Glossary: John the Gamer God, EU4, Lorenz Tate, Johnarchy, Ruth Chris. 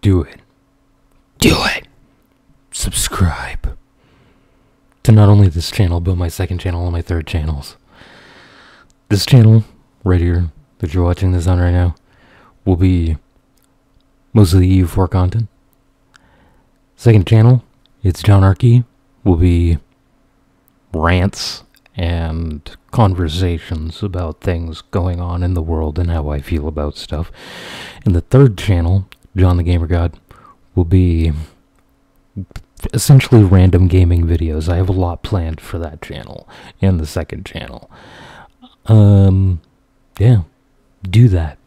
Do it. Do it. Subscribe to not only this channel, but my second channel and my third channels. This channel right here that you're watching this on right now will be mostly EU4 content. Second channel, it's Johnarchy, will be rants and conversations about things going on in the world and how I feel about stuff. And the third channel, John the Gamer God, will be essentially random gaming videos. I have a lot planned for that channel and the second channel. Yeah, do that.